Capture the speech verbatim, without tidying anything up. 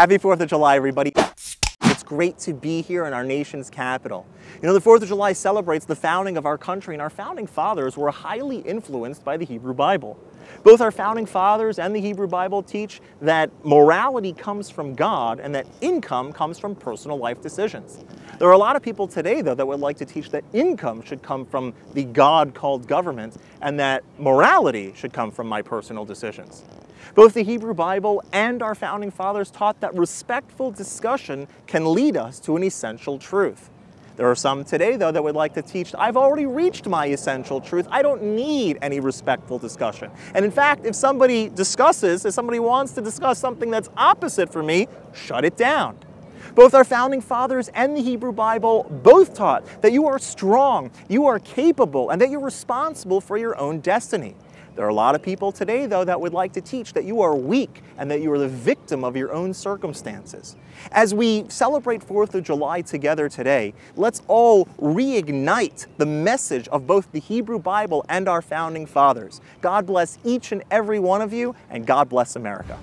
Happy fourth of July, everybody. It's great to be here in our nation's capital. You know, the fourth of July celebrates the founding of our country, and our founding fathers were highly influenced by the Hebrew Bible. Both our founding fathers and the Hebrew Bible teach that morality comes from God and that income comes from personal life decisions. There are a lot of people today, though, that would like to teach that income should come from the God-called government and that morality should come from my personal decisions. Both the Hebrew Bible and our founding fathers taught that respectful discussion can lead us to an essential truth. There are some today, though, that would like to teach, I've already reached my essential truth. I don't need any respectful discussion. And in fact, if somebody discusses, if somebody wants to discuss something that's opposite for me, shut it down. Both our founding fathers and the Hebrew Bible both taught that you are strong, you are capable, and that you're responsible for your own destiny. There are a lot of people today, though, that would like to teach that you are weak and that you are the victim of your own circumstances. As we celebrate fourth of July together today, let's all reignite the message of both the Hebrew Bible and our founding fathers. God bless each and every one of you, and God bless America.